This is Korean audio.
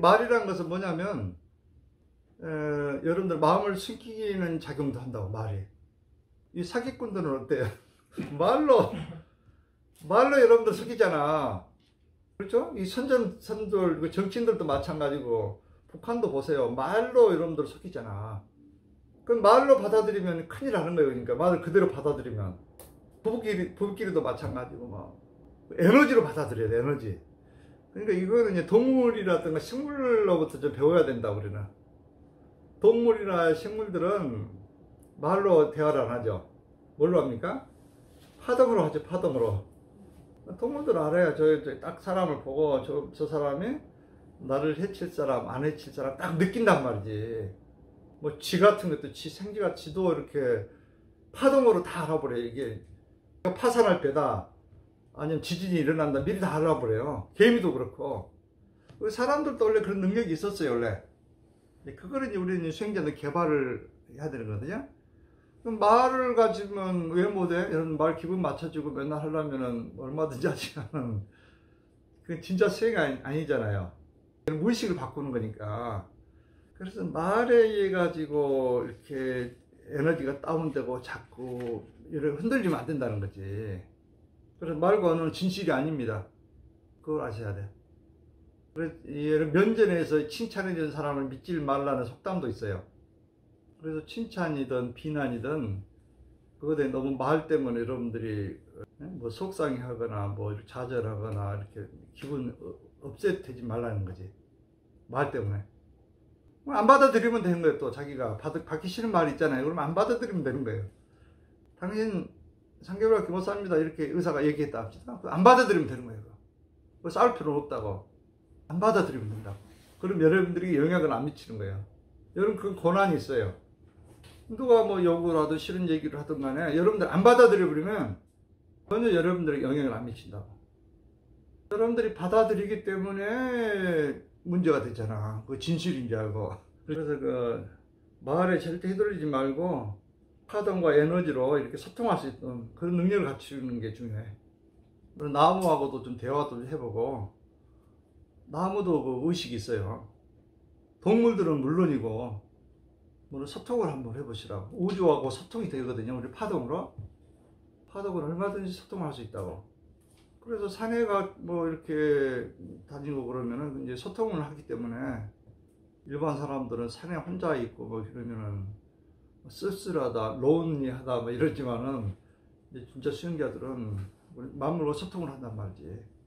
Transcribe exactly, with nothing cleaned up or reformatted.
말이라는 것은 뭐냐면 에, 여러분들 마음을 숨기는 작용도 한다고. 말이. 이 사기꾼들은 어때요? 말로 말로 여러분들 숨기잖아. 그렇죠? 이 선전선들 정치인들도 마찬가지고 북한도 보세요. 말로 여러분들 속이잖아. 그럼 말로 받아들이면 큰일 나는 거예요. 그러니까 말을 그대로 받아들이면 부부끼리, 부부끼리도 마찬가지고 막 에너지로 받아들여야 돼. 에너지. 그러니까 이거는 이제 동물이라든가 식물로부터 좀 배워야 된다. 우리는 동물이나 식물들은 말로 대화를 안 하죠. 뭘로 합니까? 파동으로 하죠. 파동으로. 동물들 알아요. 저, 저 딱 사람을 보고 저, 저 사람이 나를 해칠 사람, 안 해칠 사람 딱 느낀단 말이지. 뭐 쥐 같은 것도 쥐 생쥐가 지도 이렇게 파동으로 다 알아버려. 이게 파산할 때다, 아니면 지진이 일어난다, 미리 다 알아버려요. 개미도 그렇고. 우리 사람들도 원래 그런 능력이 있었어요, 원래. 그거는 우리는 수행자들 개발을 해야 되는 거거든요. 그럼 말을 가지면 왜 못해? 이런 말 기분 맞춰주고 맨날 하려면은 얼마든지 하지만 그건 진짜 수행이 아니, 아니잖아요. 무의식을 바꾸는 거니까. 그래서 말에 의해 가지고 이렇게 에너지가 다운되고 자꾸 이렇게 흔들리면 안 된다는 거지. 그래서 말과는 진실이 아닙니다. 그걸 아셔야 돼. 그래서 면전에서 칭찬해준 사람을 믿지 말라는 속담도 있어요. 그래서 칭찬이든 비난이든 그거에 너무 말 때문에 여러분들이 뭐 속상해하거나 뭐 좌절하거나 이렇게 기분 업셋되지 말라는 거지. 말 때문에. 안 받아들이면 되는 거예요. 또 자기가 받, 받기 싫은 말이 있잖아요. 그럼 안 받아들이면 되는 거예요. 당신 삼 개월 교사입니다 이렇게 의사가 얘기했다 합시다. 안 받아들이면 되는 거예요. 그거 싸울 필요는 없다고. 안 받아들이면 된다고. 그럼 여러분들이 영향을 안 미치는 거예요. 여러분 그 권한이 있어요. 누가 뭐 욕을 하든 싫은 얘기를 하든 간에 여러분들 안 받아들여버리면 전혀 여러분들에게 영향을 안 미친다고. 여러분들이 받아들이기 때문에 문제가 되잖아. 그 진실인 줄 알고. 그래서 그 말에 절대 휘둘리지 말고 파동과 에너지로 이렇게 소통할 수 있는 그런 능력을 갖추는 게 중요해. 나무하고도 좀 대화도 해보고. 나무도 그 의식이 있어요. 동물들은 물론이고 오늘 소통을 한번 해보시라고. 우주하고 소통이 되거든요. 우리 파동으로. 파동을 얼마든지 소통할 수 있다고. 그래서 사내가 뭐 이렇게 다니고 그러면은 이제 소통을 하기 때문에 일반 사람들은 사내 혼자 있고 뭐 이러면은 쓸쓸하다, 론리하다 뭐 이러지만은 이제 진짜 수행자들은 마음으로 소통을 한단 말이지.